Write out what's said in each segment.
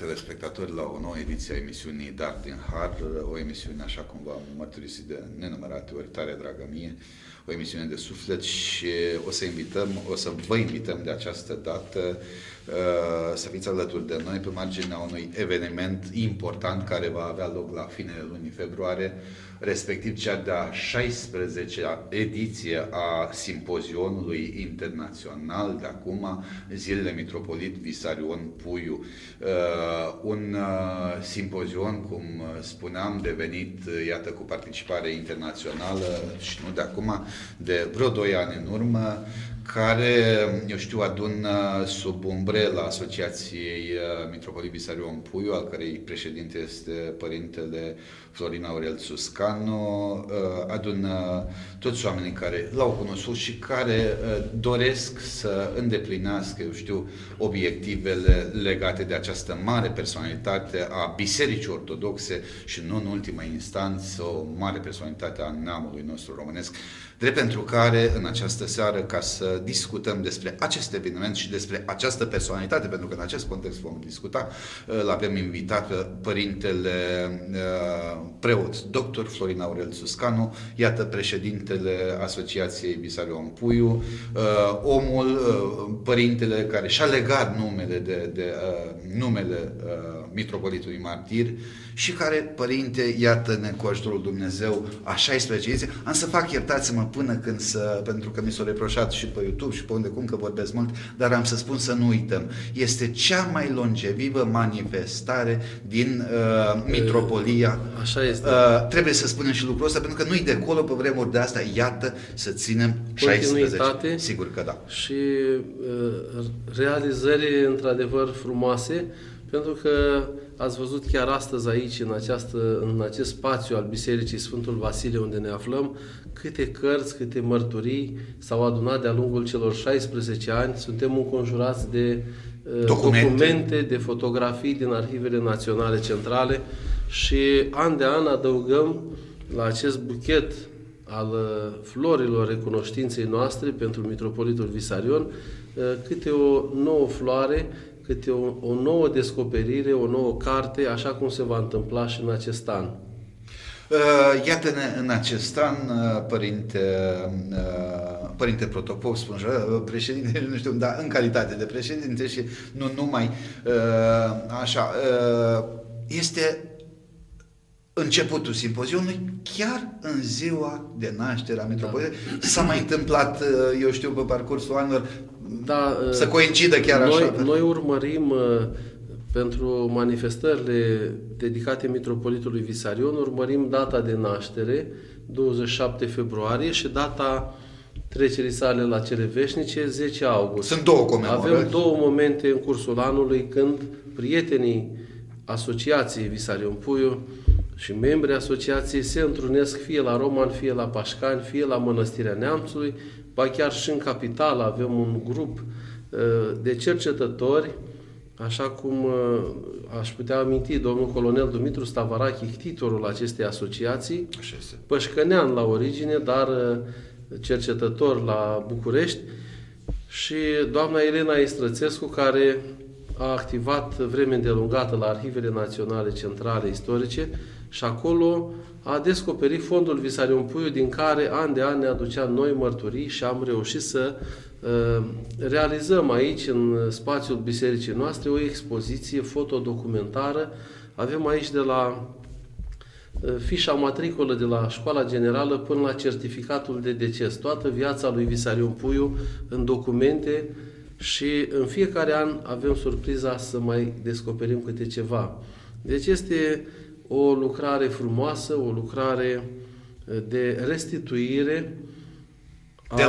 telespectatori la o nouă ediție a emisiunii Dar din Har, o emisiune, așa cum v-am mărturisit de nenumărate ori, tare dragă mie, o emisiune de suflet, și o să vă invităm de această dată să fiți alături de noi pe marginea unui eveniment important care va avea loc la finele lunii februarie, respectiv cea de-a 16-a ediție a simpozionului internațional de acum, Zilele Mitropolit Visarion Puiu. Un simpozion, cum spuneam, devenit, iată, cu participare internațională și nu de acum, de vreo 2 ani în urmă, care, eu știu, adună sub umbrela Asociației Mitropolit Visarion Puiu, al cărei președinte este părintele Florin Aurel Țuscanu, adună toți oamenii care l-au cunoscut și care doresc să îndeplinească, eu știu, obiectivele legate de această mare personalitate a Bisericii Ortodoxe și, nu în ultima instanță, o mare personalitate a neamului nostru românesc, drept pentru care, în această seară, ca să discutăm despre acest eveniment și despre această personalitate, pentru că în acest context vom discuta, l-avem invitat pe părintele preot dr. Florin Aurel Țuscanu, iată, președintele Asociației Visarion Puiu, omul, părintele care și-a legat numele de numele Mitropolitului Martir și care, părinte, iată-ne cu ajutorul Dumnezeu a 16 ediție. Am să fac, iertați-mă, până când pentru că mi s-a reproșat și pe YouTube și pe unde cum că vorbesc mult, dar am să spun să nu uităm. Este cea mai longevivă manifestare din Mitropolia. Așa este. Trebuie să spunem și lucrul ăsta, pentru că nu-i de acolo pe vremuri de asta. Iată, să ținem 16. Sigur că da. Și realizări într-adevăr frumoase, pentru că ați văzut chiar astăzi aici, în acest spațiu al Bisericii Sfântul Vasile, unde ne aflăm, câte cărți, câte mărturii s-au adunat de-a lungul celor 16 ani. Suntem înconjurați de documente, de fotografii din Arhivele Naționale Centrale și an de an adăugăm la acest buchet al florilor recunoștinței noastre pentru Mitropolitul Visarion câte o nouă floare, câte o nouă descoperire, o nouă carte, așa cum se va întâmpla și în acest an. Iată-ne în acest an, Părinte Protopop, președinte, nu știu, dar în calitate de președinte și nu numai, așa, este începutul simpozionului chiar în ziua de naștere a Mitropolitului. Da. S-a mai întâmplat, eu știu, pe parcursul anilor, da, să coincidă chiar așa. Noi urmărim pentru manifestările dedicate Mitropolitului Visarion, urmărim data de naștere, 27 februarie, și data trecerii sale la cele veșnice, 10 august. Sunt două comemorări. Avem două momente în cursul anului când prietenii Asociației Visarion Puiu și membrii asociației se întrunesc fie la Roman, fie la Păscani, fie la Mănăstirea Neamțului, ba chiar și în capitală avem un grup de cercetători, așa cum aș putea aminti domnul colonel Dumitru Stavarachi, titorul acestei asociații, pășcănean la origine, dar cercetător la București, și doamna Elena Istrățescu, care a activat vreme îndelungată la Arhivele Naționale Centrale Istorice și acolo a descoperit fondul Visarion Puiu, din care an de an ne aducea noi mărturii și am reușit să realizăm aici, în spațiul bisericii noastre, o expoziție fotodocumentară. Avem aici de la fișa matricolă de la Școala Generală până la certificatul de deces, toată viața lui Visarion Puiu în documente, și în fiecare an avem surpriza să mai descoperim câte ceva. Deci este o lucrare frumoasă, o lucrare de restituire a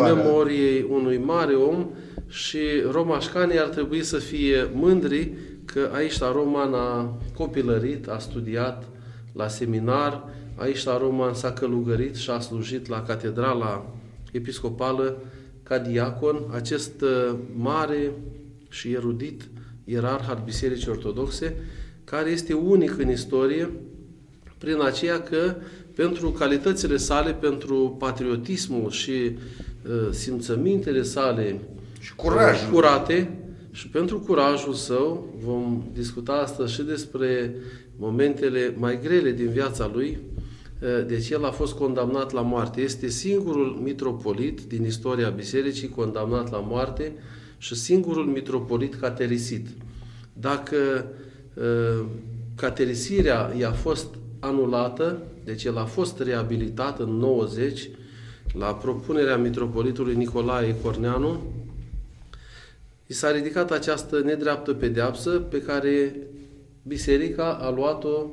memoriei unui mare om, și romașcanii ar trebui să fie mândri că aici la Roman a copilărit, a studiat la seminar, aici la Roman s-a călugărit și a slujit la catedrala episcopală ca diacon, acest mare și erudit ierarh al Bisericii Ortodoxe, care este unic în istorie prin aceea că pentru calitățile sale, pentru patriotismul și simțămintele sale și curate Și pentru curajul său vom discuta astăzi și despre momentele mai grele din viața lui. Deci el a fost condamnat la moarte. Este singurul mitropolit din istoria bisericii condamnat la moarte și singurul mitropolit caterisit. Dacă caterisirea i-a fost anulată, deci el a fost reabilitat în 90 la propunerea mitropolitului Nicolae Corneanu, i s-a ridicat această nedreaptă pedeapsă pe care biserica a luat-o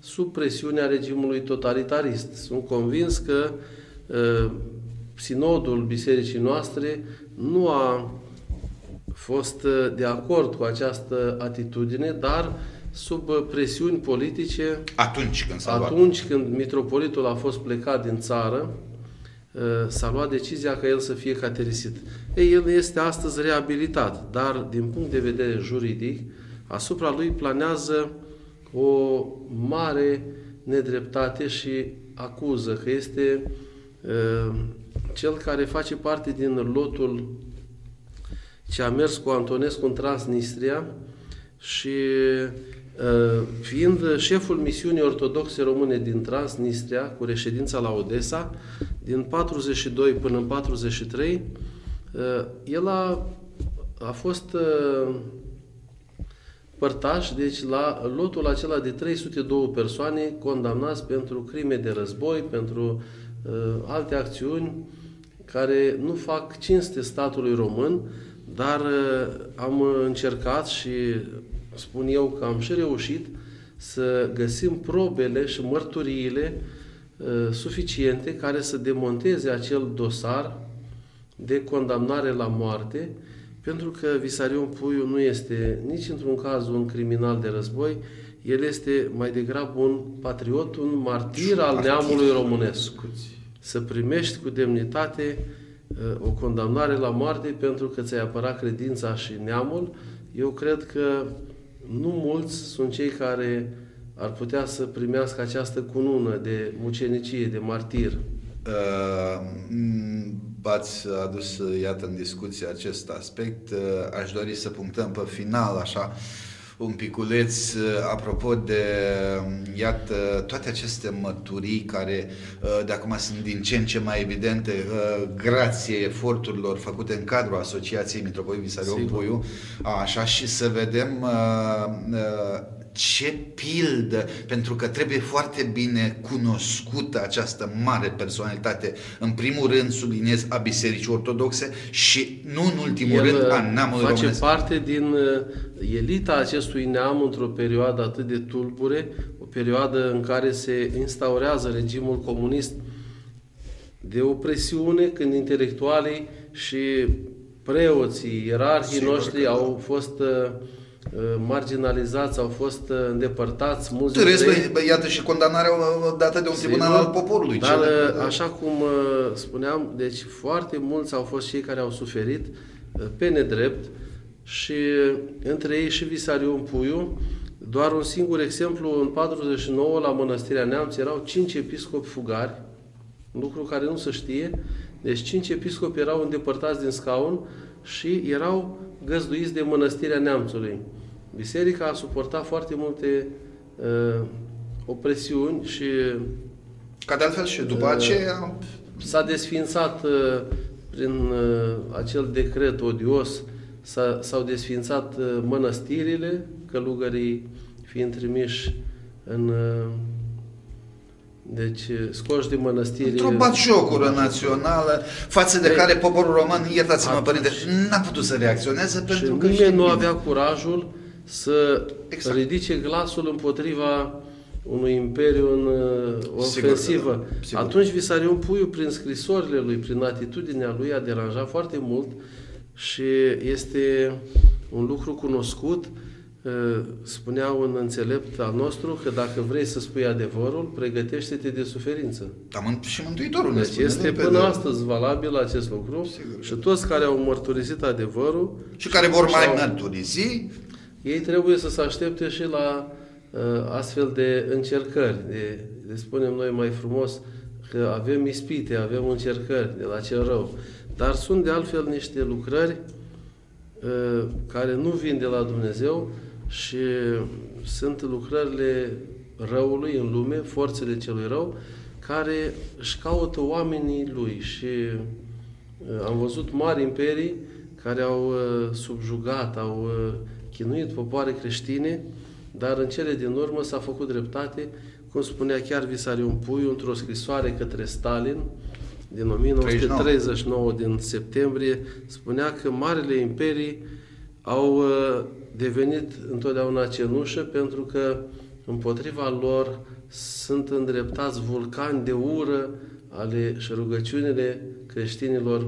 sub presiunea regimului totalitarist. Sunt convins că sinodul bisericii noastre nu a fost de acord cu această atitudine, dar sub presiuni politice, atunci când mitropolitul a fost plecat din țară, s-a luat decizia ca el să fie caterisit. Ei, el este astăzi reabilitat, dar din punct de vedere juridic, asupra lui planează o mare nedreptate și acuză că este cel care face parte din lotul ce a mers cu Antonescu în Transnistria și fiind șeful misiunii ortodoxe române din Transnistria, cu reședința la Odessa, din 42 până în 43, el a fost părtaș, deci la lotul acela de 302 persoane condamnați pentru crime de război, pentru alte acțiuni care nu fac cinste statului român, dar am încercat și spun eu că am și reușit să găsim probele și mărturiile suficiente care să demonteze acel dosar de condamnare la moarte, pentru că Visarion Puiu nu este nici într-un caz un criminal de război, el este mai degrabă un patriot, un martir al neamului românesc. Să primești cu demnitate o condamnare la moarte pentru că ți-ai apărat credința și neamul, eu cred că nu mulți sunt cei care ar putea să primească această cunună de mucenicie, de martir. V-ați adus, iată, în discuție acest aspect. Aș dori să punctăm pe final, așa, un piculeț, apropo de, iată, toate aceste mărturii care de acum sunt din ce în ce mai evidente, grație eforturilor făcute în cadrul Asociației Mitropolit Visarion Puiu, așa, și să vedem ce pildă, pentru că trebuie foarte bine cunoscută această mare personalitate, în primul rând, subliniez, a Bisericii Ortodoxe și, nu în ultimul rând, a neamului românesc. Face parte din elita acestui neam într-o perioadă atât de tulbure, o perioadă în care se instaurează regimul comunist de opresiune, când intelectualii și preoții, ierarhii noștri au fost marginalizați, au fost îndepărtați, mulți dintre... Iată și condamnarea dată de un tribunal al poporului. Dar, așa cum spuneam, deci foarte mulți au fost cei care au suferit pe nedrept și între ei și Visarion Puiu. Doar un singur exemplu, în 49, la Mănăstirea Neamț, erau 5 episcopi fugari, lucru care nu se știe. Deci 5 episcopi erau îndepărtați din scaun și erau găzduiți de Mănăstirea Neamțului. Biserica a suportat foarte multe opresiuni și... Ca de altfel și după aceea... S-a desființat prin acel decret odios, s-au desființat mănăstirile, călugării fiind trimiși în... Deci, scoși de mănăstiri... Într-o batjocură națională, față de care poporul român, iertați-mă, părinte, n-a putut să reacționeze, pentru că... Nimeni nu avea curajul să ridice glasul împotriva unui imperiu în ofensivă. Atunci Visarion Puiu, prin scrisorile lui, prin atitudinea lui, a deranjat foarte mult și este un lucru cunoscut. Spunea un înțelept al nostru că dacă vrei să spui adevărul, pregătește-te de suferință. Și Mântuitorul ne spune. Este până astăzi valabil acest lucru. Sigur. Și toți care au mărturisit adevărul și care vor mai mărturisi, ei trebuie să se aștepte și la astfel de încercări. Le spunem noi mai frumos că avem ispite, avem încercări de la cel rău. Dar sunt de altfel niște lucrări care nu vin de la Dumnezeu și sunt lucrările răului în lume, forțele celui rău, care își caută oamenii lui. Și am văzut mari imperii care au subjugat, au chinuit popoare creștine, dar în cele din urmă s-a făcut dreptate, cum spunea chiar Visarion Puiu într-o scrisoare către Stalin, din 1939, din septembrie, spunea că marile imperii au devenit întotdeauna cenușă, pentru că împotriva lor sunt îndreptați vulcani de ură ale și rugăciunile creștinilor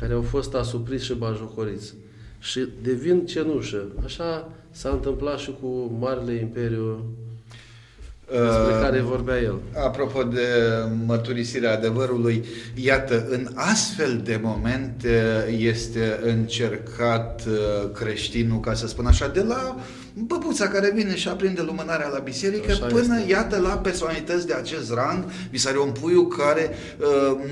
care au fost asupriți și bajocoriți. Și devin cenușă. Așa s-a întâmplat și cu marile imperiu despre care vorbea el. Apropo de mărturisirea adevărului, iată, în astfel de momente este încercat creștinul, ca să spun așa, de la băbuța care vine și aprinde lumânarea la biserică, așa până, este, iată, la personalități de acest rang, Visarion Puiu, care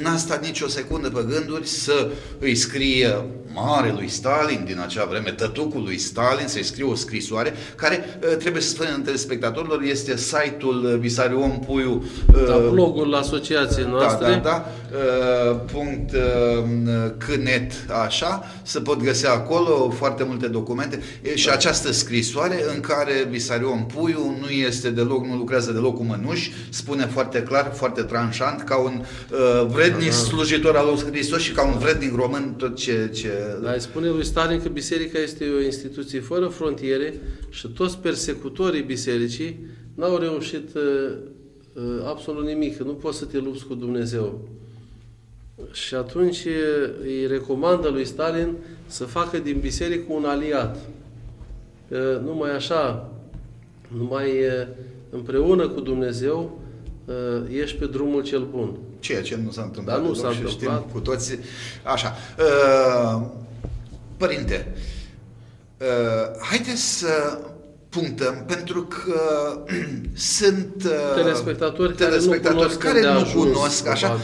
n-a stat nicio secundă pe gânduri să îi scrie marelui Stalin din acea vreme, tătucului Stalin, să-i scrie o scrisoare, care, trebuie să spunem între spectatorilor, este site-ul Visarion Puiu, blogul asociației noastre, .cnet, așa, se pot găsi acolo foarte multe documente și această scrisoare în care Visarion Puiu nu este deloc, nu lucrează deloc cu mânuși, spune foarte clar, foarte tranșant, ca un vrednic slujitor al lui Hristos și ca un vrednic român tot ce... Dar spune lui Stalin că biserica este o instituție fără frontiere și toți persecutorii bisericii n-au reușit absolut nimic, nu poți să te lupți cu Dumnezeu. Și atunci îi recomandă lui Stalin să facă din biserică un aliat. Numai așa, numai împreună cu Dumnezeu, ești pe drumul cel bun. Ceea ce nu s-a întâmplat. Dar nu s-a întâmplat. Știm cu toții. Așa. Părinte, haideți să punctăm, pentru că sunt telespectatori care nu cunosc așa,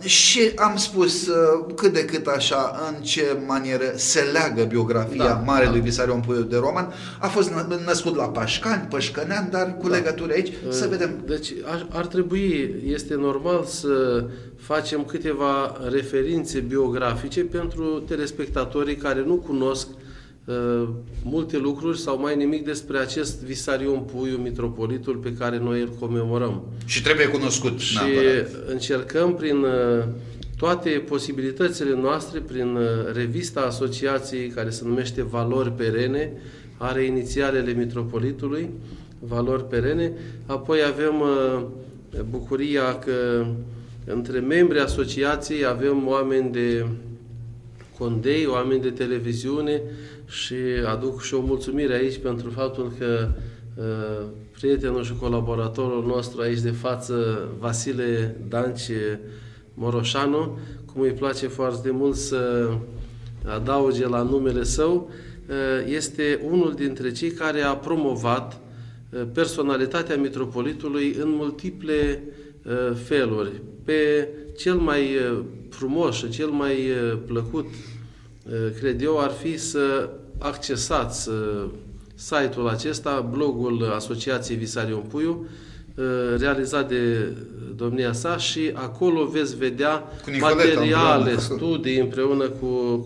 și am spus cât de cât așa în ce manieră se leagă biografia marelui Visarion Puiu de Roman. A fost născut la Păscani, pășcănean, dar cu legături aici, să vedem. Deci ar trebui, este normal să facem câteva referințe biografice pentru telespectatorii care nu cunosc multe lucruri sau mai nimic despre acest Visarion Puiu, mitropolitul pe care noi îl comemorăm. Și trebuie cunoscut. Și încercăm prin toate posibilitățile noastre, prin revista asociației care se numește Valori Perene, are inițialele mitropolitului, Valori Perene, apoi avem bucuria că între membrii asociației avem oameni de condei, oameni de televiziune, și aduc și o mulțumire aici pentru faptul că prietenul și colaboratorul nostru aici de față, Vasile Danci Moroșanu, cum îi place foarte mult să adauge la numele său, este unul dintre cei care a promovat personalitatea mitropolitului în multiple feluri. Pe cel mai frumos și cel mai plăcut, cred eu, ar fi să accesați site-ul acesta, blogul Asociației Visarion Puiu, realizat de domnia sa, și acolo veți vedea materiale, studii împreună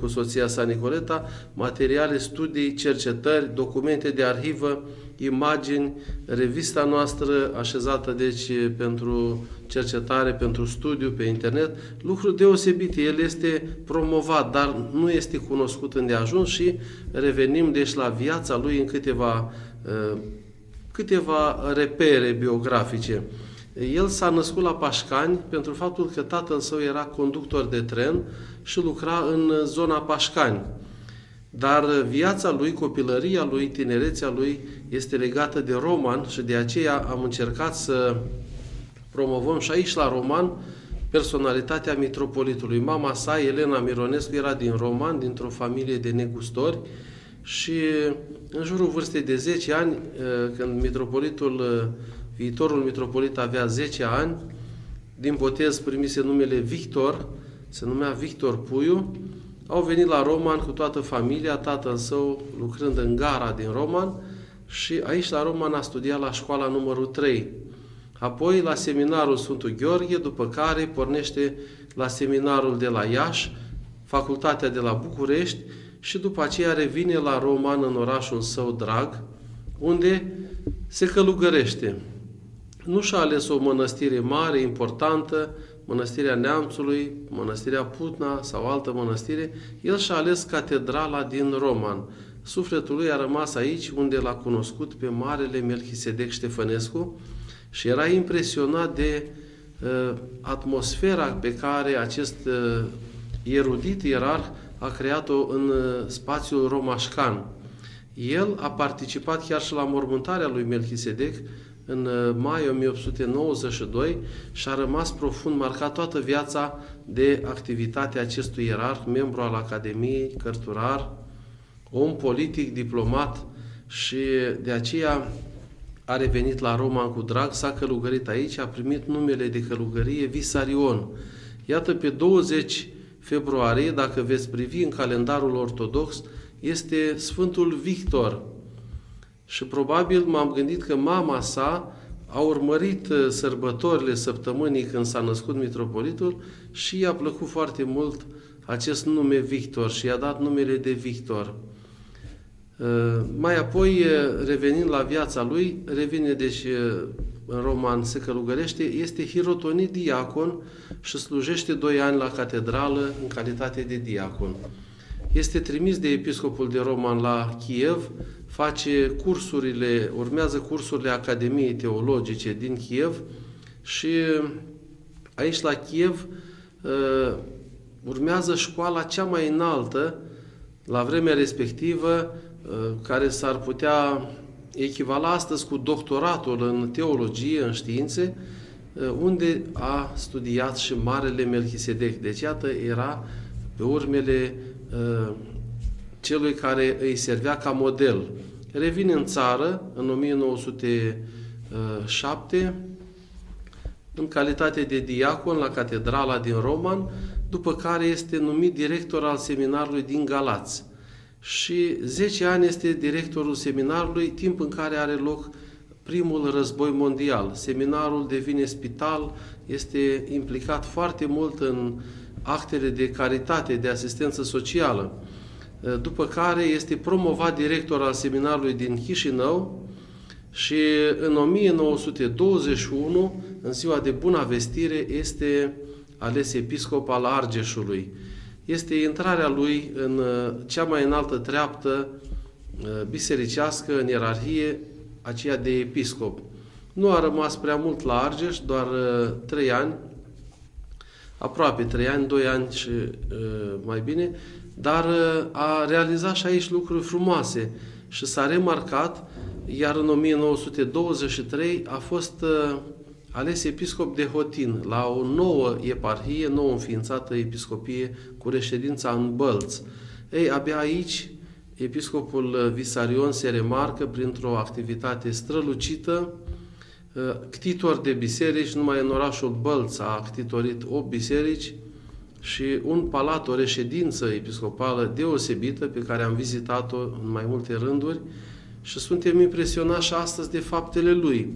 cu soția sa, Nicoleta, materiale, studii, cercetări, documente de arhivă, imagini, revista noastră așezată deci pentru cercetare, pentru studiu pe internet, lucru deosebit. El este promovat, dar nu este cunoscut îndeajuns și revenim deci la viața lui în câteva repere biografice. El s-a născut la Păscani pentru faptul că tatăl său era conductor de tren și lucra în zona Păscani. Dar viața lui, copilăria lui, tinerețea lui este legată de Roman și de aceea am încercat să promovăm și aici la Roman personalitatea mitropolitului. Mama sa, Elena Mironescu, era din Roman, dintr-o familie de negustori, și în jurul vârstei de 10 ani, când viitorul mitropolit avea 10 ani, din botez primise numele Victor, se numea Victor Puiu, au venit la Roman cu toată familia, tatăl său lucrând în gara din Roman, și aici la Roman a studiat la școala numărul 3. Apoi la seminarul Sfântul Gheorghe, după care pornește la seminarul de la Iași, facultatea de la București și după aceea revine la Roman în orașul său drag, unde se călugărește. Nu și-a ales o mănăstire mare, importantă, mănăstirea Neamțului, mănăstirea Putna sau altă mănăstire, el și-a ales catedrala din Roman. Sufletul lui a rămas aici, unde l-a cunoscut pe marele Melchisedec Ștefănescu și era impresionat de atmosfera pe care acest erudit ierarh a creat-o în spațiul romașcan. El a participat chiar și la mormântarea lui Melchisedec în mai 1892 și a rămas profund marcat toată viața de activitatea acestui ierarh, membru al Academiei, cărturar, om politic, diplomat, și de aceea a revenit la Roman cu drag, s-a călugărit aici, a primit numele de călugărie Visarion. Iată, pe 20 februarie, dacă veți privi în calendarul ortodox, este Sfântul Victor. Și probabil m-am gândit că mama sa a urmărit sărbătorile săptămânii când s-a născut mitropolitul și i-a plăcut foarte mult acest nume Victor și i-a dat numele de Victor. Mai apoi, revenind la viața lui, revine deci în Roman, se călugărește, este hirotonit diacon și slujește 2 ani la catedrală în calitate de diacon. Este trimis de episcopul de Roman la Kiev, urmează cursurile Academiei Teologice din Kiev și aici la Kiev urmează școala cea mai înaltă la vremea respectivă, care s-ar putea echivala astăzi cu doctoratul în teologie, în științe, unde a studiat și marele Melchisedec. Deci iată, era pe urmele celui care îi servea ca model. Revine în țară în 1907 în calitate de diacon la catedrala din Roman, după care este numit director al seminarului din Galați. Și 10 ani este directorul seminarului, timp în care are loc primul război mondial. Seminarul devine spital, este implicat foarte mult în actele de caritate, de asistență socială. După care este promovat director al seminarului din Chișinău și în 1921, în ziua de Bună Vestire, este ales episcop al Argeșului. Este intrarea lui în cea mai înaltă treaptă bisericească, în ierarhie, aceea de episcop. Nu a rămas prea mult la Argeș, doar 3 ani, aproape 3 ani, 2 ani și mai bine, dar a realizat și aici lucruri frumoase și s-a remarcat, iar în 1923 a fost ales episcop de Hotin, la o nouă eparhie, nouă înființată episcopie cu reședința în Bălți. Ei, abia aici episcopul Visarion se remarcă printr-o activitate strălucită, ctitor de biserici, numai în orașul Bălți a ctitorit 8 biserici și un palat, o reședință episcopală deosebită pe care am vizitat-o în mai multe rânduri și suntem impresionați și astăzi de faptele lui.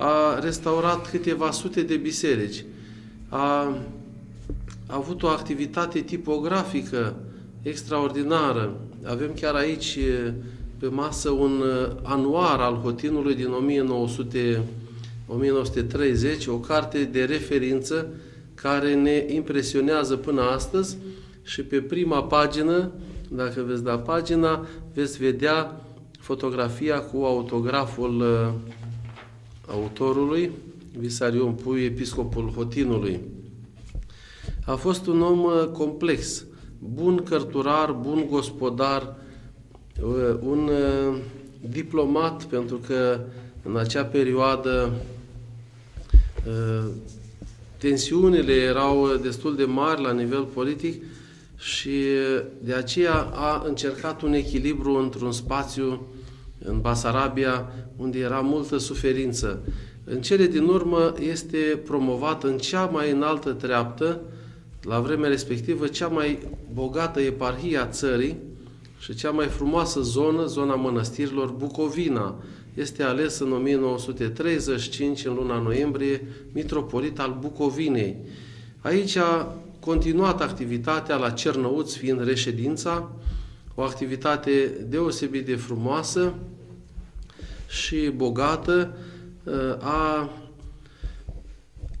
A restaurat câteva sute de biserici, a avut o activitate tipografică extraordinară. Avem chiar aici pe masă un anuar al Hotinului din 1930, o carte de referință care ne impresionează până astăzi și pe prima pagină, dacă veți da pagina, veți vedea fotografia cu autograful autorului, Visarion Puiu, episcopul Hotinului. A fost un om complex, bun cărturar, bun gospodar, un diplomat, pentru că în acea perioadă tensiunile erau destul de mari la nivel politic și de aceea a încercat un echilibru într-un spațiu în Basarabia, unde era multă suferință. În cele din urmă este promovat în cea mai înaltă treaptă la vremea respectivă, cea mai bogată eparhie a țării și cea mai frumoasă zonă, zona mănăstirilor, Bucovina. Este ales în 1935, în luna noiembrie, mitropolit al Bucovinei. Aici a continuat activitatea la Cernăuți, fiind reședința, o activitate deosebit de frumoasă și bogată. A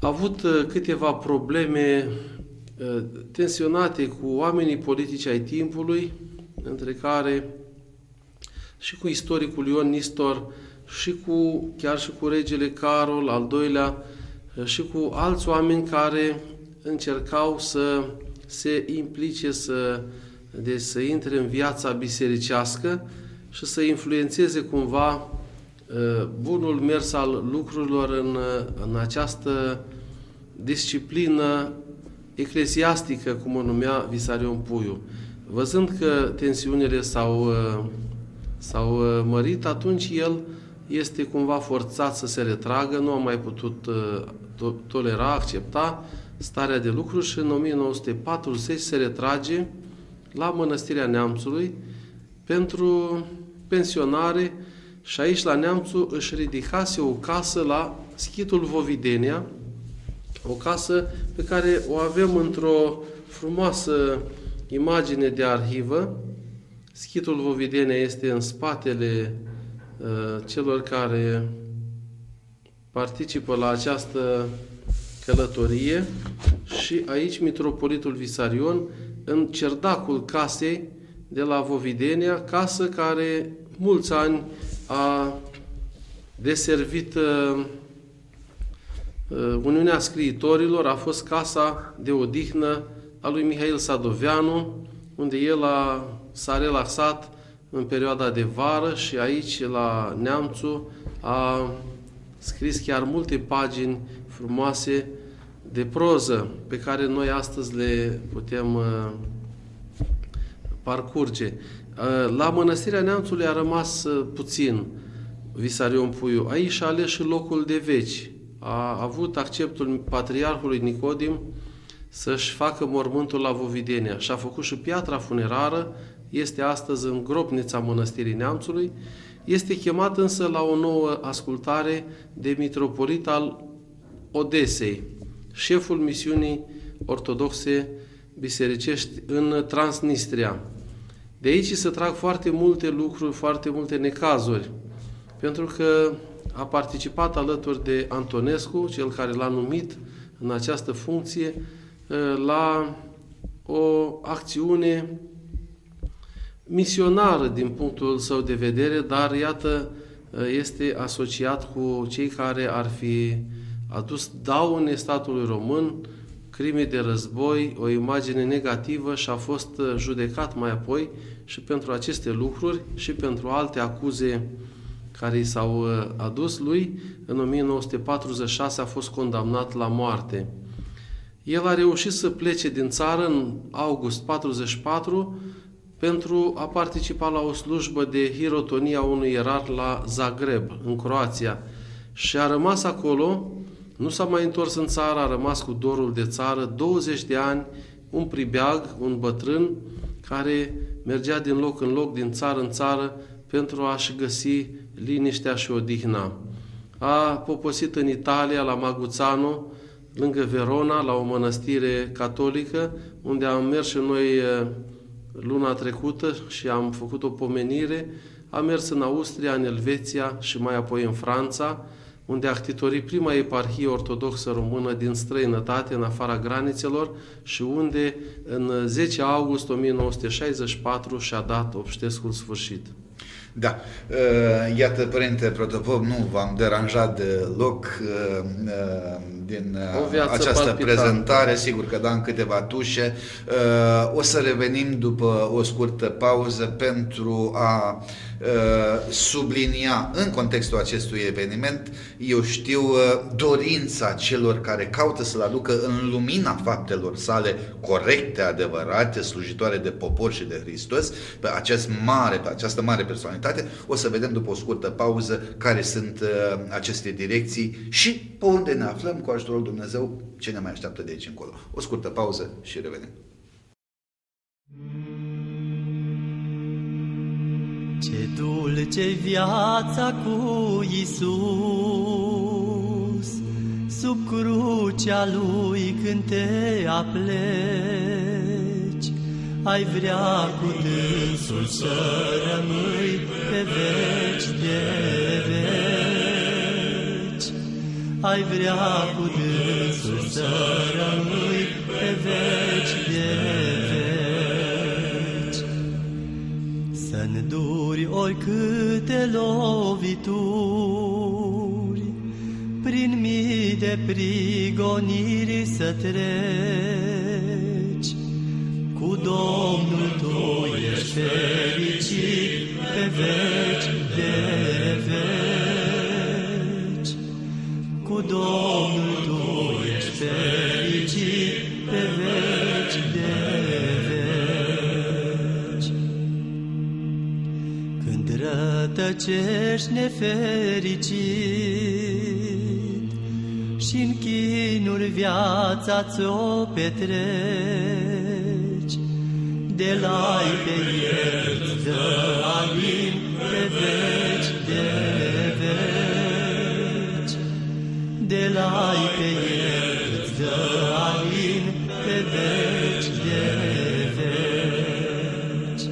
avut câteva probleme tensionate cu oamenii politici ai timpului, între care și cu istoricul Ion Nistor, și cu, chiar și cu regele Carol al II-lea, și cu alți oameni care încercau să se implice, să intre în viața bisericească și să influențeze cumva bunul mers al lucrurilor în această disciplină eclesiastică, cum o numea Visarion Puiu. Văzând că tensiunile s-au mărit, atunci el este cumva forțat să se retragă, nu a mai putut tolera, accepta starea de lucru și în 1940 se retrage la Mănăstirea Neamțului pentru pensionare și aici la Neamțu își ridicase o casă la schitul Vovidenia, o casă pe care o avem într-o frumoasă imagine de arhivă. Schitul Vovidenia este în spatele celor care participă la această călătorie și aici mitropolitul Visarion în cerdacul casei de la Vovidenia, casă care mulți ani a deservit Uniunea Scriitorilor, a fost casa de odihnă a lui Mihail Sadoveanu, unde el s-a relaxat în perioada de vară și aici, la Neamțu, a scris chiar multe pagini frumoase de proză, pe care noi astăzi le putem parcurge. La Mănăstirea Neamțului a rămas puțin Visarion Puiu. Aici și-a ales și locul de veci. A avut acceptul patriarhului Nicodim să-și facă mormântul la Vovidenia și a făcut și piatra funerară, este astăzi în grobnița Mănăstirii Neamțului, este chemat însă la o nouă ascultare de mitropolit al Odesei, șeful misiunii ortodoxe bisericești în Transnistria. De aici se trag foarte multe lucruri, foarte multe necazuri, pentru că a participat alături de Antonescu, cel care l-a numit în această funcție, la o acțiune misionară din punctul său de vedere, dar iată, este asociat cu cei care ar fi adus daune statului român, crime de război, o imagine negativă și a fost judecat mai apoi și pentru aceste lucruri și pentru alte acuze care i s-au adus lui. În 1946 a fost condamnat la moarte. El a reușit să plece din țară în august 1944 pentru a participa la o slujbă de hirotonie a unui ierarh la Zagreb, în Croația. Și a rămas acolo, nu s-a mai întors în țară, a rămas cu dorul de țară 20 de ani, un pribeag, un bătrân, care mergea din loc în loc, din țară în țară, pentru a-și găsi liniștea și odihna. A poposit în Italia, la Maguzzano, lângă Verona, la o mănăstire catolică, unde am mers și noi luna trecută și am făcut o pomenire. Am mers în Austria, în Elveția și mai apoi în Franța, unde a ctitorit prima eparhie ortodoxă română din străinătate, în afara granițelor, și unde în 10 august 1964 și-a dat obștescul sfârșit. Da, iată, Părinte Protopop, nu v-am deranjat deloc din această prezentare, sigur că da, în câteva tușe. O să revenim după o scurtă pauză pentru a sublinia în contextul acestui eveniment, eu știu, dorința celor care caută să-l aducă în lumina faptelor sale corecte, adevărate, slujitoare de popor și de Hristos, pe această mare persoană naționalitate. O să vedem după o scurtă pauză care sunt aceste direcții și pe unde ne aflăm cu ajutorul Dumnezeu, ce ne mai așteaptă de aici încolo. O scurtă pauză și revenim. Ce dulce viața cu Iisus, sub crucea Lui când te apleci, ai vrea cu Dânsul să rămâi pe veci de veci. Ai vrea cu Dânsul să rămâi pe veci de veci. Să ne duri oricâte lovituri, prin mii de prigoniri să treci, cu Domnul tu ești fericit pe veci de veci. Cu Domnul tu ești fericit pe veci de veci. Când rătăcești nefericit și în chinuri viața ți-o petreci, de lai te ierți, dă amin pe veci de veci. De lai te ierți, dă amin pe veci de veci.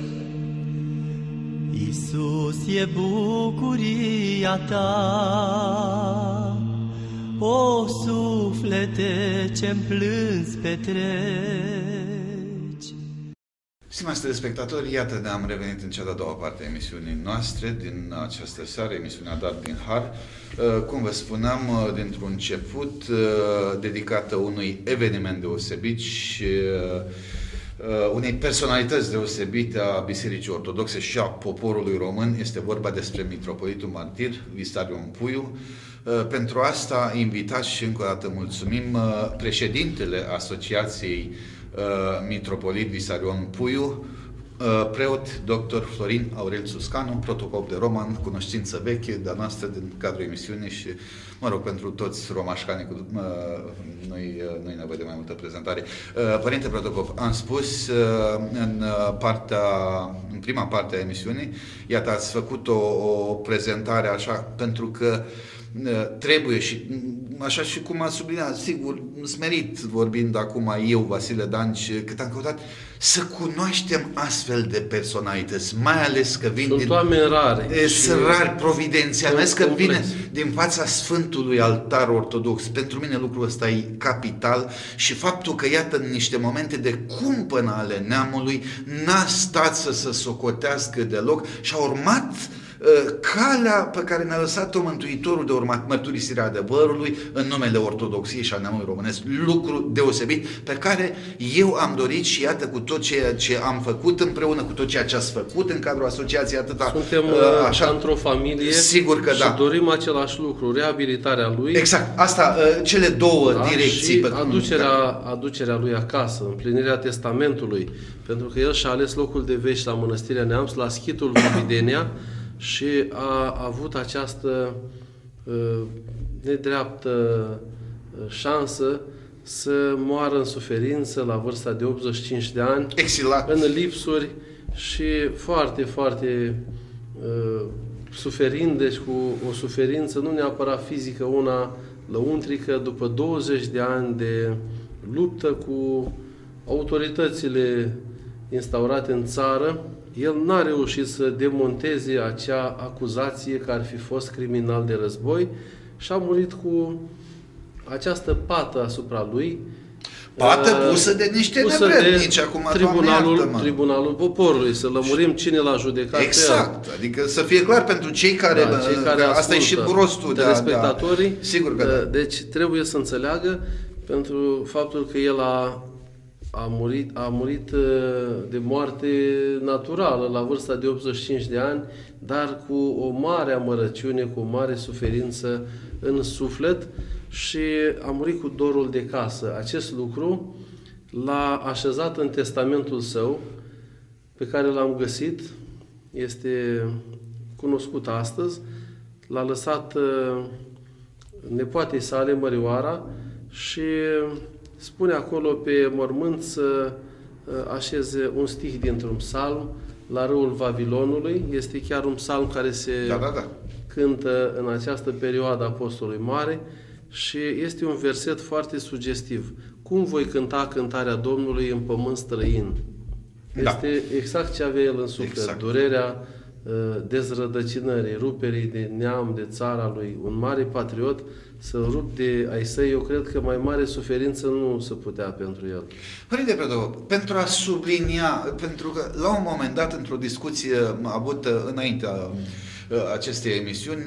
Iisus e bucuria ta, o suflete ce-mi plâns petreci. Stimați telespectatori, iată ne-am revenit în cea de-a doua parte a emisiunii noastre din această seară, emisiunea Dar din Har, cum vă spuneam, dintr-un început, dedicată unui eveniment deosebit și unei personalități deosebite a Bisericii Ortodoxe și a poporului român. Este vorba despre Mitropolitul Martir Visarion Puiu. Pentru asta invitați și încă o dată mulțumim președintele Asociației Mitropolit Visarion Puiu, preot dr. Florin Aurel Țuscanu, protocop de Roman, cunoștință veche de-a noastră din cadrul emisiunii și, mă rog, pentru toți romașcanii, noi ne vedem mai multă prezentare. Părinte protocop, am spus în prima parte a emisiunii, iată, ați făcut o prezentare așa, pentru că trebuie și, așa și cum a subliniat, sigur, smerit vorbind acum eu, Vasile Danci, cât am căutat, să cunoaștem astfel de personalități, mai ales că vin din oameni rari, sunt rari, providențiali, mai ales că vine din fața Sfântului Altar Ortodox. Pentru mine lucrul ăsta e capital și faptul că, iată, în niște momente de cumpănă ale neamului, n-a stat să se socotească deloc și a urmat calea pe care ne-a lăsat-o Mântuitorul de urmat, mărturisirea adevărului în numele Ortodoxiei și a neamului românesc. Lucru deosebit pe care eu am dorit și iată cu tot ceea ce am făcut împreună, cu tot ceea ce ați făcut în cadrul asociației atâta. Suntem așa, într-o familie, sigur că și da, dorim același lucru, reabilitarea lui. Exact, asta, cele două direcții. Și aducerea lui acasă, împlinirea testamentului, pentru că el și-a ales locul de vești la Mănăstirea Neamț, la schitul Vovidenia, și a avut această nedreaptă șansă să moară în suferință la vârsta de 85 de ani, exilat, în lipsuri și foarte, foarte suferind, deci cu o suferință nu neapărat fizică, una lăuntrică, după 20 de ani de luptă cu autoritățile instaurate în țară. El n-a reușit să demonteze acea acuzație că ar fi fost criminal de război și a murit cu această pată asupra lui. Pată pusă de niște nevrednici, acum Tribunalul Poporului, să lămurim cine l-a judecat. Exact, pe el. Adică să fie clar pentru cei care, da, cei care ascultă, asta e și rostul de spectatorii. Da, sigur că da. Deci trebuie să înțeleagă pentru faptul că el a murit de moarte naturală la vârsta de 85 de ani, dar cu o mare amărăciune, cu o mare suferință în suflet și a murit cu dorul de casă. Acest lucru l-a așezat în testamentul său, pe care l-am găsit. Este cunoscută astăzi, l-a lăsat nepoatei sale, mărioara, și spune acolo pe mormânt să așeze un stih dintr-un psalm la râul Vavilonului. Este chiar un psalm care se cântă în această perioadă a Postului Mare și este un verset foarte sugestiv. Cum voi cânta cântarea Domnului în pământ străin? Este exact ce avea el în suflet. Exact. Durerea dezrădăcinării, ruperii de neam, de țara lui. Un mare patriot să rup de ai săi, eu cred că mai mare suferință nu se putea pentru el. Părinte Predov, pentru a sublinia, pentru că la un moment dat, într-o discuție avută înaintea acestei emisiuni,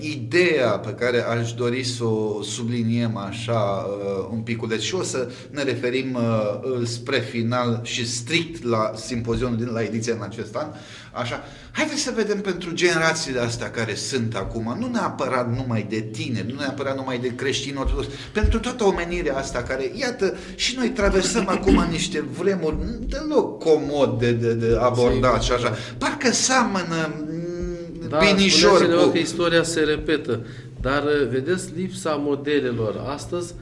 ideea pe care aș dori să o subliniem așa un piculeț și o să ne referim spre final și strict la simpozionul din la ediția în acest an, așa, haideți să vedem pentru generațiile astea care sunt acum, nu neapărat numai de tineri, nu neapărat numai de creștini ortodoxi, pentru toată omenirea asta care, iată, și noi traversăm acum niște vremuri deloc comod de abordat și așa, parcă seamănă. Da, spuneți-ne că istoria se repetă, dar vedeți lipsa modelelor. Astăzi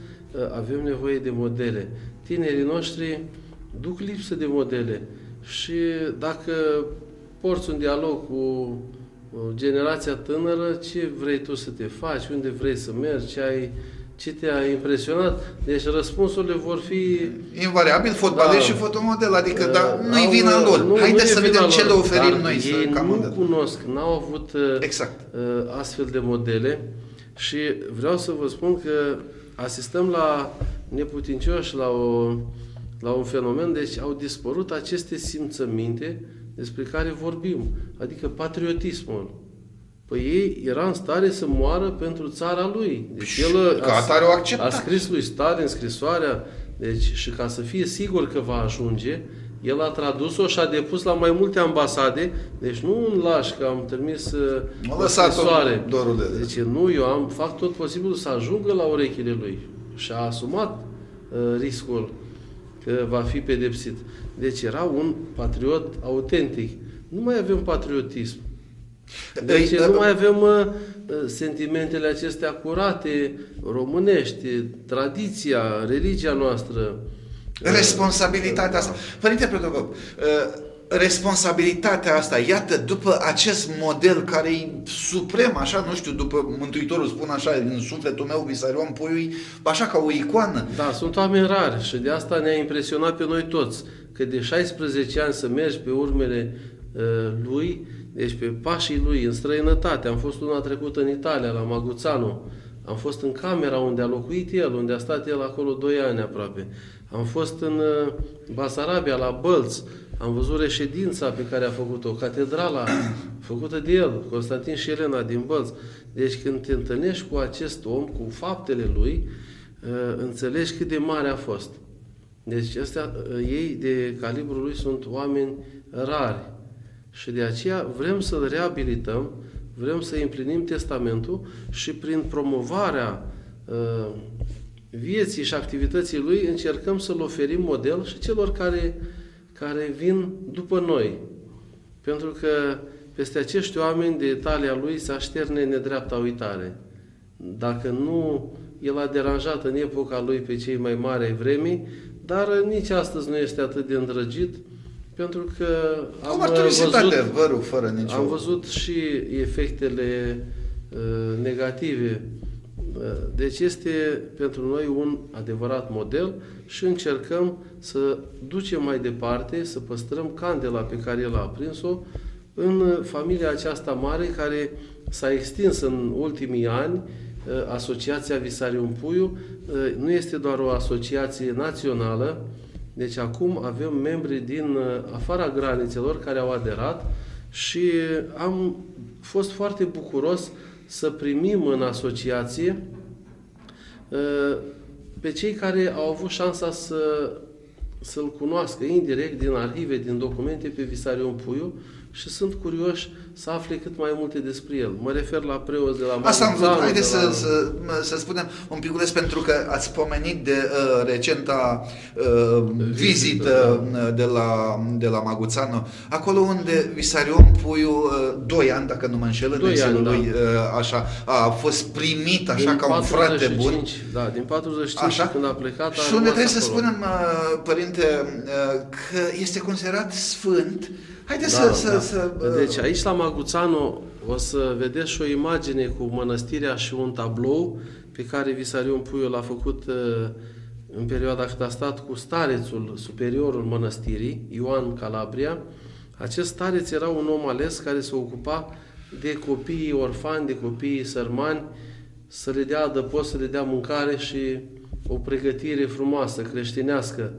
avem nevoie de modele. Tinerii noștri duc lipsă de modele și dacă porți un dialog cu generația tânără, ce vrei tu să te faci, unde vrei să mergi, ce te-a impresionat, deci răspunsurile vor fi... Invariabil, fotbalist și fotomodel, adică nu-i vina lor. Haideți să vedem ce le oferim noi. Ei nu cunosc, n-au avut astfel de modele și vreau să vă spun că asistăm la neputincioși, la un fenomen, deci au dispărut aceste simțăminte despre care vorbim, adică patriotismul. Păi ei era în stare să moară pentru țara lui. Deci el a scris lui Stalin scrisoarea, deci, și ca să fie sigur că va ajunge, el a tradus-o și a depus la mai multe ambasade, deci nu îmi lași că am trimis o scrisoare. Deci nu, fac tot posibilul să ajungă la urechile lui. Și a asumat riscul că va fi pedepsit. Deci era un patriot autentic. Nu mai avem patriotism. Deci nu mai avem sentimentele acestea curate, românești, tradiția, religia noastră. Responsabilitatea asta. Părinte Predov, responsabilitatea asta, iată, după acest model care e suprem, așa, nu știu, după Mântuitorul, spun așa, în sufletul meu, Visarion Puiu, așa ca o icoană. Da, sunt oameni rari și de asta ne-a impresionat pe noi toți, că de 16 ani să mergi pe urmele lui, deci pe pașii lui, în străinătate. Am fost luna trecută în Italia, la Maguzzano. Am fost în camera unde a locuit el, unde a stat el acolo 2 ani aproape. Am fost în Basarabia, la Bălți. Am văzut reședința pe care a făcut-o, catedrala făcută de el, Constantin și Elena din Bălți. Deci când te întâlnești cu acest om, cu faptele lui, înțelegi cât de mare a fost. Deci astea, ei de calibrul lui sunt oameni rari. Și de aceea vrem să-l reabilităm, vrem să împlinim testamentul și prin promovarea vieții și activității lui încercăm să-l oferim model și celor care vin după noi. Pentru că peste acești oameni de talia lui se așterne nedreapta uitare. Dacă nu, el a deranjat în epoca lui pe cei mai mari ai vremii, dar nici astăzi nu este atât de îndrăgit. Pentru că am văzut și efectele negative. Deci este pentru noi un adevărat model și încercăm să ducem mai departe, să păstrăm candela pe care el a aprins-o în familia aceasta mare care s-a extins în ultimii ani. Asociația Visarion Puiu nu este doar o asociație națională. Deci acum avem membri din afara granițelor care au aderat și am fost foarte bucuros să primim în asociație pe cei care au avut șansa să-l cunoască indirect din arhive, din documente pe Visarion Puiu și sunt curioși să afle cât mai multe despre el. Mă refer la preoți de la Maguzzano. Asta am vrut. Haideți să spunem un piculeț, pentru că ați pomenit de recenta vizită de la Maguzzano, acolo unde Visarion Puiu 2 ani, dacă nu mă înșel, în exilul lui, așa, a fost primit așa din ca un frate bun. Da, din 45 așa? Când a plecat. Și unde trebuie acolo să spunem, părinte, că este considerat sfânt. Haideți Deci aici la Maguzzano o să vedeți și o imagine cu mănăstirea și un tablou pe care Visarion Puiu l-a făcut în perioada când a stat cu starețul, superiorul mănăstirii, Ioan Calabria. Acest stareț era un om ales care se ocupa de copiii orfani, de copiii sărmani, să le dea adăpost, să le dea mâncare și o pregătire frumoasă, creștinească.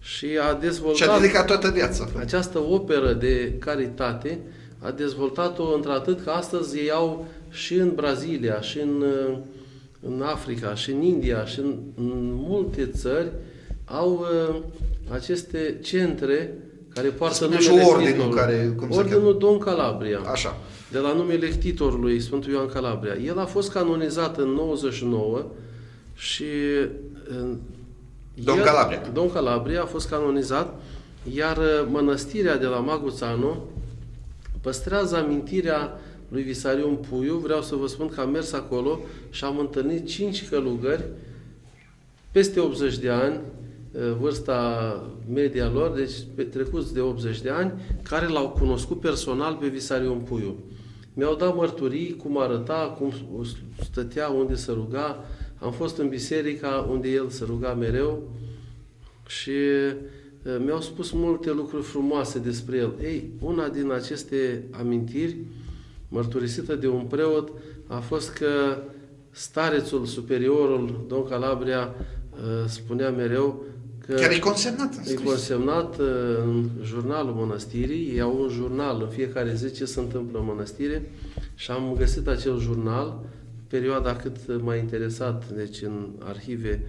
Și a dezvoltat... Și a dedicat toată viața. Această operă de caritate a dezvoltat-o într-atât că astăzi ei au și în Brazilia, și în Africa, și în India, și în multe țări au aceste centre care poartă numele ordinul, ordinul Don Calabria. Așa. De la numele lectitorului Sfântul Ioan Calabria. El a fost canonizat în 99 și... Don Calabria a fost canonizat, iar mănăstirea de la Maguzzano păstrează amintirea lui Visarion Puiu. Vreau să vă spun că am mers acolo și am întâlnit 5 călugări peste 80 de ani, vârsta media lor, deci trecuți de 80 de ani, care l-au cunoscut personal pe Visarion Puiu. Mi-au dat mărturii cum arăta, cum stătea, unde se ruga. Am fost în biserica unde el se ruga mereu și mi-au spus multe lucruri frumoase despre el. Ei, una din aceste amintiri, mărturisită de un preot, a fost că starețul, superiorul, Don Calabria, spunea mereu că... Chiar e consemnat. E consemnat în jurnalul mănăstirii. Ei au un jurnal în fiecare zi ce se întâmplă în mănăstire și am găsit acel jurnal perioada cât m-a interesat, deci în arhive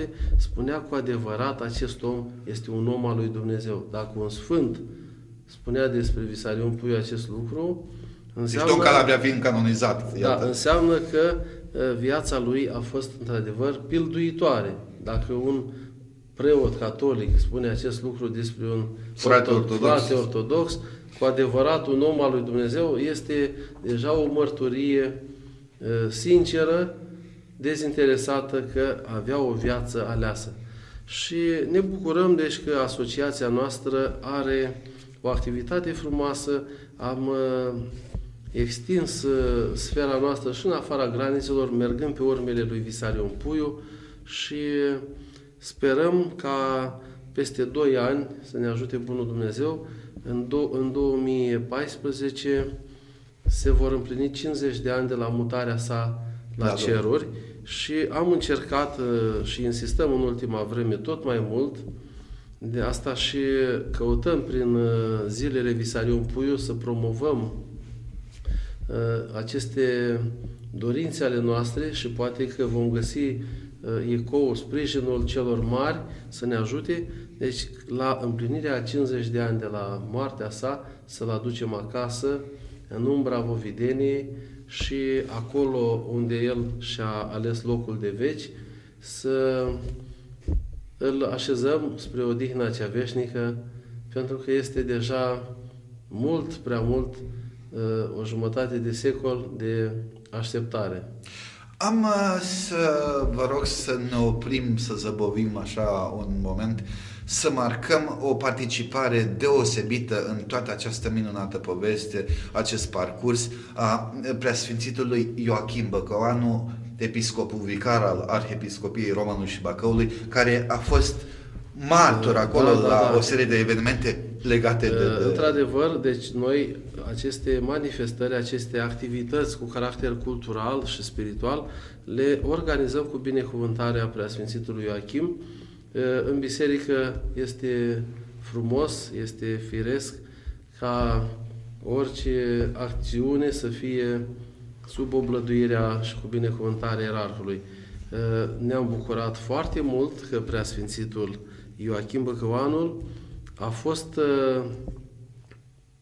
45-47, spunea cu adevărat acest om este un om al lui Dumnezeu. Dacă un sfânt spunea despre Visarion Puiu acest lucru, înseamnă, deci Don Calabria fiind canonizat. Iată. Da, înseamnă că viața lui a fost într-adevăr pilduitoare. Dacă un preot catolic spune acest lucru despre un frate ortodox, cu adevărat un om al lui Dumnezeu, este deja o mărturie sinceră, dezinteresată, că avea o viață aleasă. Și ne bucurăm deci că asociația noastră are o activitate frumoasă. Am extins sfera noastră și în afara granițelor, mergând pe urmele lui Visarion Puiu și sperăm ca peste 2 ani să ne ajute bunul Dumnezeu. În 2014 se vor împlini 50 de ani de la mutarea sa la ceruri și am încercat și insistăm în ultima vreme tot mai mult, de asta și căutăm prin zilele Visarion Puiu să promovăm aceste dorințe ale noastre și poate că vom găsi ecoul, sprijinul celor mari să ne ajute. Deci, la împlinirea 50 de ani de la moartea sa, să-l aducem acasă, în umbra Vovideniei și acolo unde el și-a ales locul de veci, să îl așezăm spre odihna cea veșnică, pentru că este deja mult, prea mult, o jumătate de secol de așteptare. Am să vă rog să ne oprim, să zăbovim așa un moment, să marcăm o participare deosebită în toată această minunată poveste, acest parcurs a preasfințitului Ioachim Băcăuanu, episcopul vicar al Arhiepiscopiei Romanului și Bacăului, care a fost martor acolo la o serie de evenimente legate de... Într-adevăr, deci noi aceste manifestări, aceste activități cu caracter cultural și spiritual le organizăm cu binecuvântarea preasfințitului Ioachim. În biserică este frumos, este firesc ca orice acțiune să fie sub oblăduirea și cu binecuvântarea ierarhului. Ne-am bucurat foarte mult că preasfințitul Ioachim Băcăuanul a fost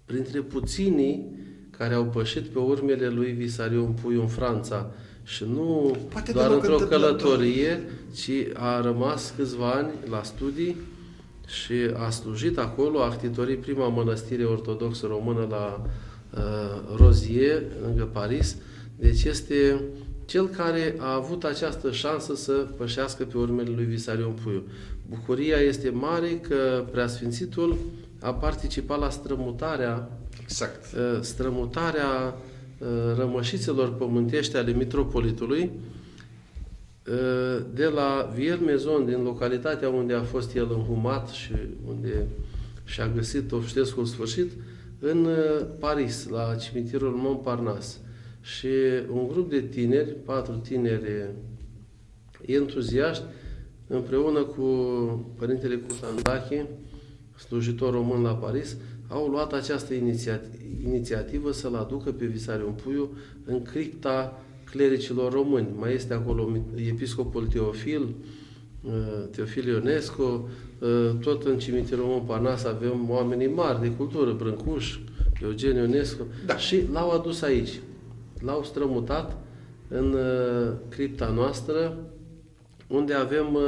printre puținii care au pășit pe urmele lui Visarion Puiu în Franța și nu poate doar într-o călătorie, ci a rămas câțiva ani la studii și a slujit acolo, a htitorit prima mănăstire ortodoxă română la Rozie, lângă Paris. Deci este cel care a avut această șansă să pășească pe urmele lui Visarion Puiu. Bucuria este mare că Preasfințitul a participat la strămutarea rămășițelor pământești ale Mitropolitului de la Viermezon, din localitatea unde a fost el înhumat și unde și-a găsit obștescul sfârșit, în Paris, la cimitirul Montparnasse. Și un grup de tineri, 4 tineri entuziaști, împreună cu Părintele Curtandache, slujitor român la Paris, au luat această inițiativă să-l aducă pe Visarion Puiu în cripta clericilor români. Mai este acolo episcopul Teofil Ionescu, tot în cimitirul Montparnasse avem oamenii mari de cultură, Brâncuș, Eugen Ionescu, da. Și l-au adus aici. L-au strămutat în cripta noastră, unde avem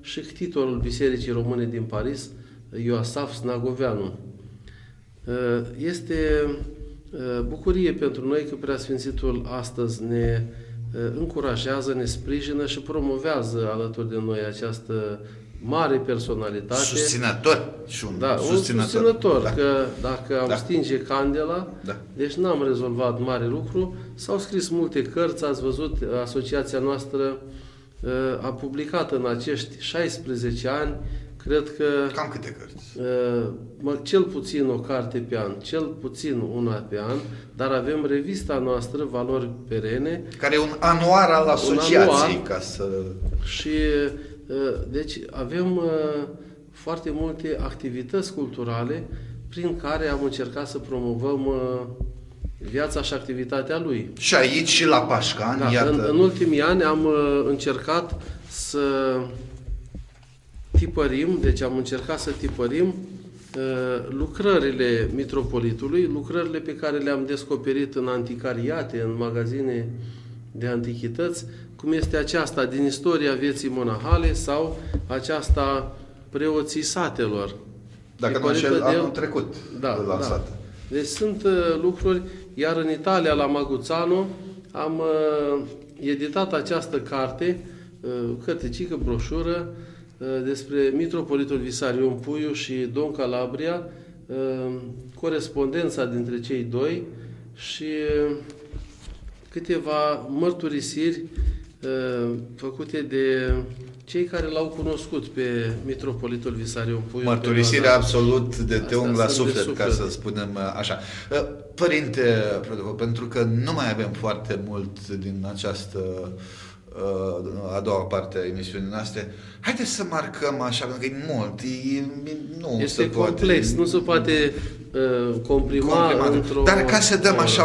și ctitorul Bisericii Române din Paris, Ioasaf Snagoveanu. Este bucurie pentru noi că Preasfințitul astăzi ne încurajează, ne sprijină și promovează alături de noi această mare personalitate. Susținător. Un susținător. Da. Că dacă am stinge candela, deci n-am rezolvat mare lucru. S-au scris multe cărți, ați văzut, asociația noastră a publicat în acești 16 ani, cred că... Cam câte cărți? Cel puțin o carte pe an, cel puțin una pe an, dar avem revista noastră, Valori Perene. Care e un anuar al asociației, ca să... Și, deci, avem foarte multe activități culturale prin care am încercat să promovăm viața și activitatea lui. Și aici și la Pașcani, iată. În ultimii ani am încercat să... tipărim, deci am încercat să tipărim lucrările Mitropolitului, lucrările pe care le-am descoperit în anticariate, în magazine de antichități, cum este aceasta din istoria vieții monahale sau aceasta preoții satelor. Dacă nu înșel, anul trecut lansată. Deci sunt lucruri, iar în Italia, la Maguzzano, am editat această carte, cărticică, broșură, despre Mitropolitul Visarion Puiu și Don Calabria, corespondența dintre cei doi și câteva mărturisiri făcute de cei care l-au cunoscut pe Mitropolitul Visarion Puiu. Mărturisire absolut de te umple la suflet, ca să spunem așa. Părinte, pentru că nu mai avem foarte mult din această a doua parte a emisiunii noastre, haideți să marcăm așa, pentru că e mult, nu este se complex, poate, nu se poate comprima într-o... Dar ca să dăm așa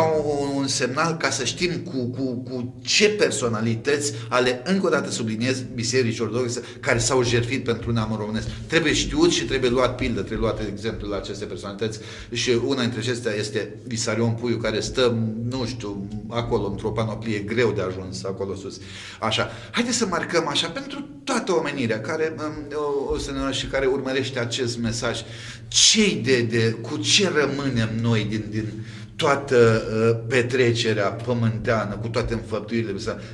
un semnal, ca să știm cu ce personalități ale, încă o dată subliniez, biserici ortodoxe care s-au jertfit pentru neamul românesc. Trebuie știut și trebuie luat pildă, trebuie luat exemplu la aceste personalități și una dintre acestea este Visarion Puiu, care stă, nu știu, acolo, într-o panoplie greu de ajuns, acolo sus. Așa. Haideți să marcăm așa, pentru toată omenirea care, și care urmărește acest mesaj, cu ce rămânem noi din toată petrecerea pământeană, cu toate înfăptuirile,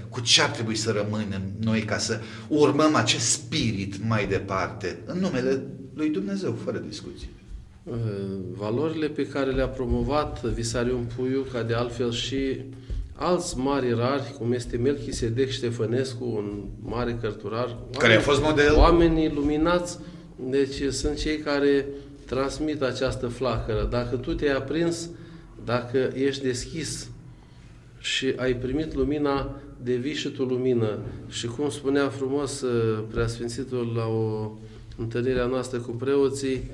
cu ce ar trebui să rămânem noi ca să urmăm acest spirit mai departe, în numele lui Dumnezeu, fără discuții. Valorile pe care le-a promovat Visarion Puiu, ca de altfel și alți mari rari, cum este Melchisedec Ștefănescu, un mare cărturar, care a fost model. Oamenii iluminați, deci sunt cei care transmit această flacără. Dacă tu te-ai aprins, dacă ești deschis și ai primit lumina, devii și tu lumină. Și cum spunea frumos Preasfințitul la o întâlnire a noastră cu preoții,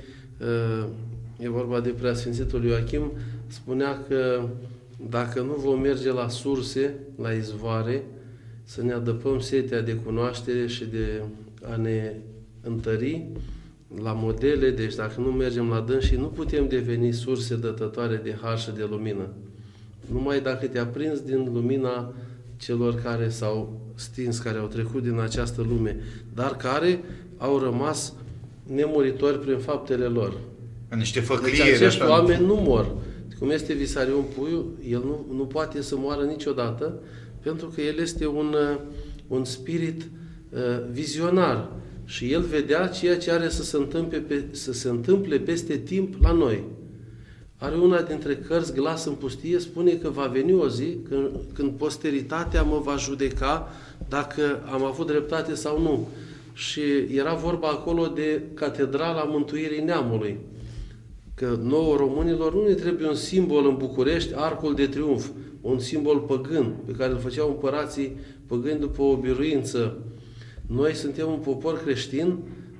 e vorba de Preasfințitul Ioachim, spunea că dacă nu vom merge la surse, la izvoare, să ne adăpăm setea de cunoaștere și de a ne întări, la modele, deci dacă nu mergem la dânsii, nu putem deveni surse dătătoare de har și de lumină. Numai dacă te-a prins din lumina celor care s-au stins, care au trecut din această lume, dar care au rămas nemuritori prin faptele lor. Niște făclie, deci acești oameni nu mor. Cum este Visarion Puiu, el nu poate să moară niciodată, pentru că el este un spirit vizionar și el vedea ceea ce are să se întâmple peste timp la noi. Are una dintre cărți, Glas în pustie, spune că va veni o zi când posteritatea mă va judeca dacă am avut dreptate sau nu. Și era vorba acolo de Catedrala Mântuirii Neamului. Că nouă românilor nu ne trebuie un simbol în București, Arcul de Triunf, un simbol păgân pe care îl făceau împărații păgâni după o biruință. Noi suntem un popor creștin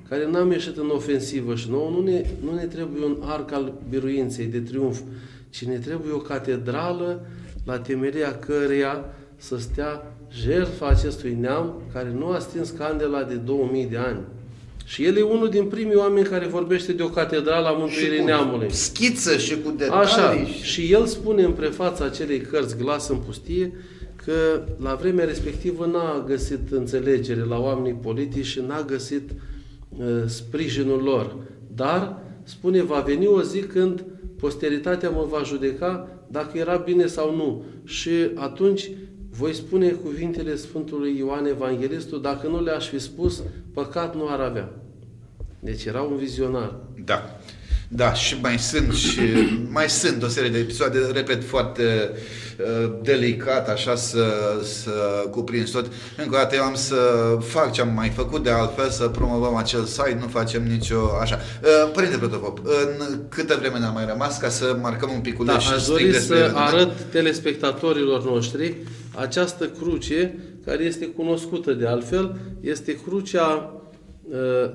care n-am ieșit în ofensivă și nouă nu ne trebuie un arc al biruinței de triunf, ci ne trebuie o catedrală la temelia căreia să stea jertfa acestui neam care nu a stins candela de 2000 de ani. Și el e unul din primii oameni care vorbește de o catedrală a mântuirii neamului. Schiță și cu detalii. Așa. Și el spune în prefața acelei cărți Glas în pustie că la vremea respectivă n-a găsit înțelegere la oamenii politici și n-a găsit sprijinul lor. Dar, spune, va veni o zi când posteritatea mă va judeca dacă era bine sau nu. Și atunci voi spune cuvintele Sfântului Ioan Evanghelistul, dacă nu le-aș fi spus, păcat nu ar avea. Deci era un vizionar. Da. Da, și mai sunt o serie de episoade, repet, foarte delicat, așa să cuprins tot. Încă o dată eu am să fac ce am mai făcut, de altfel să promovăm acel site, nu facem nicio așa. Părinte Protopop, în câtă vreme ne-a mai rămas ca să marcăm un piculeș? Da, aș dori să arăt telespectatorilor noștri această cruce, care este cunoscută de altfel, este crucea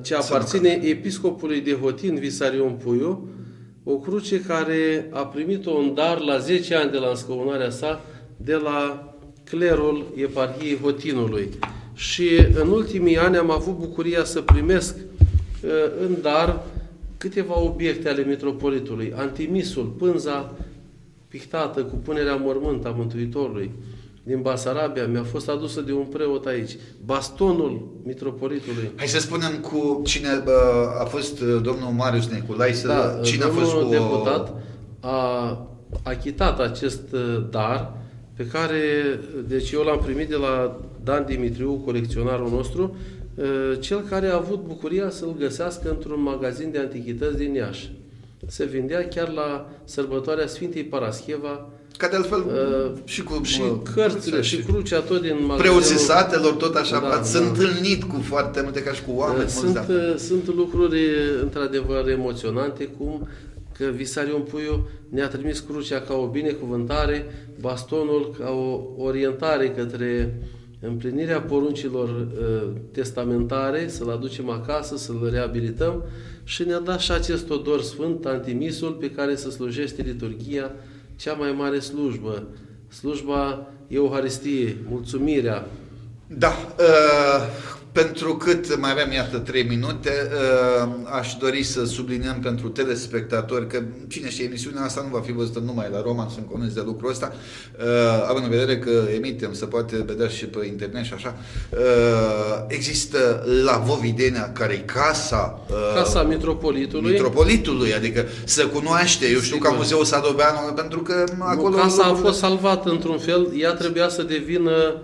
ce aparține episcopului de Hotin, Visarion Puiu, o cruce care a primit-o în dar la 10 ani de la înscăunarea sa de la clerul eparhiei Hotinului. Și în ultimii ani am avut bucuria să primesc în dar câteva obiecte ale mitropolitului. Antimisul, pânza pictată cu punerea în mormânt a Mântuitorului din Basarabia, mi-a fost adusă de un preot aici. Bastonul mitropolitului. Hai să spunem cu cine a fost domnul Marius Neculaise. Da, cine a fost cu... deputat a achitat acest dar pe care, deci eu l-am primit de la Dan Dimitriu, colecționarul nostru, cel care a avut bucuria să-l găsească într-un magazin de antichități din Iași. Se vindea chiar la sărbătoarea Sfintei Parascheva. Ca de altfel și cărțile și crucea tot din magazinul. Preoții satelor, tot așa, ați întâlnit cu foarte multe, ca și cu oameni. Sunt lucruri într-adevăr emoționante, cum că Visarion Puiu ne-a trimis crucea ca o binecuvântare, bastonul ca o orientare către împlinirea poruncilor testamentare, să-l aducem acasă, să-l reabilităm, și ne-a dat și acest odor sfânt, antimisul, pe care se slujește liturghia, cea mai mare slujbă, slujba Euharistiei, mulțumirea. Da, pentru cât mai avem, iată, 3 minute, aș dori să subliniem pentru telespectatori că, cine știe, emisiunea asta nu va fi văzută numai la Roman, sunt convins de lucrul ăsta, având în vedere că emitem, se poate vedea și pe internet și așa. Există la Vovidenia, care e casa Mitropolitului, adică se cunoaște, eu știu, ca Muzeul Sadoveanu, pentru că acolo... Casa a fost salvată într-un fel, ea trebuia să devină...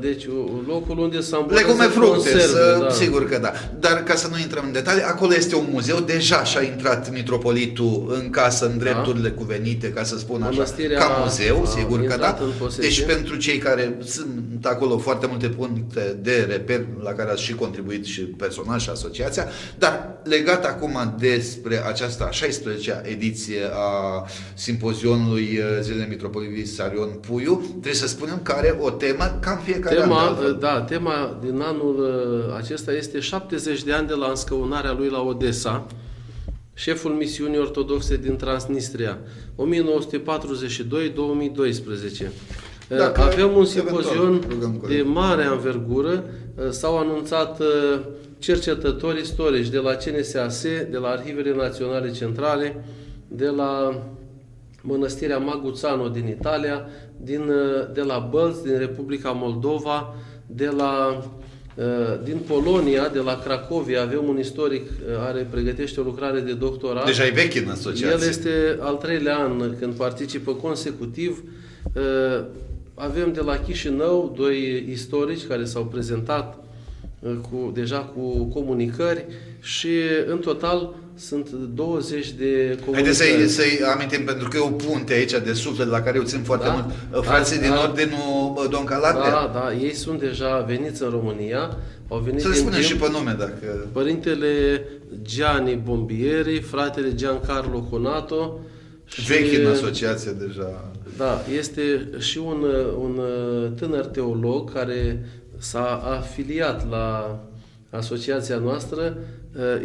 Deci, locul unde s-a îmbunătățit legume, fructe, conserve, da. Sigur că da. Dar ca să nu intrăm în detalii, acolo este un muzeu, deja și-a intrat mitropolitul în casă, în drepturile cuvenite, ca să spun așa, ca muzeu, sigur că da. Deci, pentru cei care sunt acolo, foarte multe puncte de reper la care ați și contribuit și personal și asociația, dar legat acum despre această 16-a ediție a simpozionului Zilei Mitropolitului Visarion Puiu, trebuie să spunem că are o temă cam fiecare an. Da, tema din anul acesta este 70 de ani de la înscăunarea lui la Odessa, șeful misiunii ortodoxe din Transnistria, 1942-2012. Dacă avem un simpozion de mare anvergură, s-au anunțat cercetători istorici de la CNSAS, de la Arhivele Naționale Centrale, de la Mănăstirea Maguzzano din Italia, de la Bălți, din Republica Moldova, din Polonia, de la Cracovia. Avem un istoric care pregătește o lucrare de doctorat. Deja e vechi în asociație. El este al treilea an când participă consecutiv. Avem de la Chișinău doi istorici care s-au prezentat deja cu comunicări și în total sunt 20 de comunicări. Haideți să-i amintim, pentru că e o punte aici de suflet la care eu țin foarte mult. Frații din Ordinul Don Calabria. Da, ei sunt deja veniți în România. Au venit să le spunem și pe nume, dacă... Părintele Gianni Bombieri, fratele Giancarlo Conato. Vechi în asociație deja. Da, este și un tânăr teolog care s-a afiliat la asociația noastră.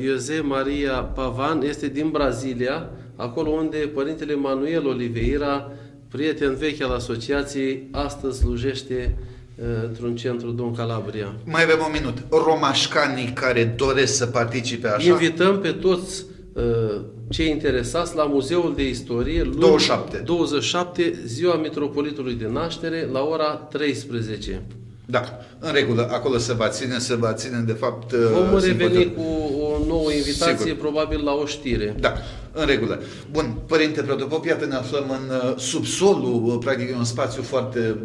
José Maria Pavan este din Brazilia, acolo unde părintele Manuel Oliveira, prieten vechi al asociației, astăzi slujește într-un centru Don Calabria. Mai avem un minut. Romașcanii care doresc să participe așa? Invităm pe toți cei interesați la Muzeul de Istorie, luni 27, ziua Mitropolitului de naștere, la ora 13. Da, în regulă, acolo se va ține de fapt... Vom reveni cu o nouă invitație, sigur, probabil la o știre. Da, în regulă. Bun, Părinte Protopop, iată ne aflăm în subsolul, practic un spațiu foarte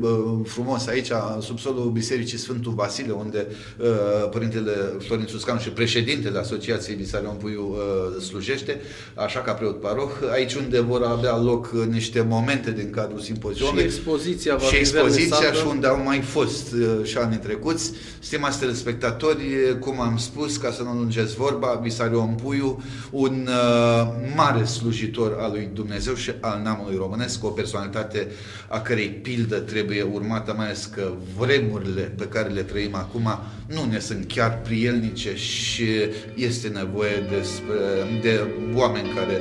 frumos aici, subsolul Bisericii Sfântul Vasile, unde Părintele Florin Țuscanu și președintele Asociației Visarion Puiu slujește, așa ca preot paroh, aici unde vor avea loc niște momente din cadrul simpozionului. Și expoziția va fi vernisată. Și unde au mai fost și anii trecuți. Stimați telespectatori, cum am spus, ca să nu lungeți vorba, Visarion Puiu, un mare slujitor al lui Dumnezeu și al neamului românesc, o personalitate a cărei pildă trebuie urmată, mai ales că vremurile pe care le trăim acum nu ne sunt chiar prielnice și este nevoie de oameni care,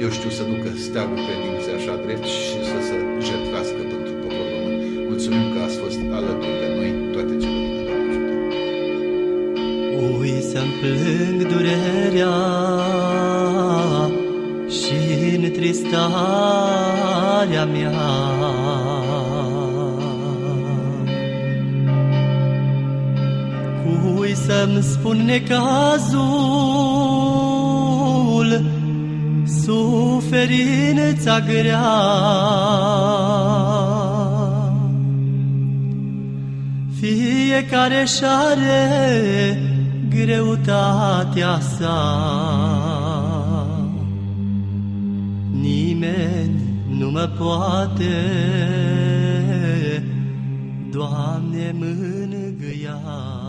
eu știu, să ducă steagul credinței așa drept și să se jertfească pentru poporul român. Mulțumim că ați fost alături de noi. Toate cele bune, Doamne ajută! Ui să-mi plâng durerea și întristarea mea, cui să-mi spun necazul, suferința grea, fiecare și-are greutatea sa. Nimeni nu mă poate, Doamne, mângâia.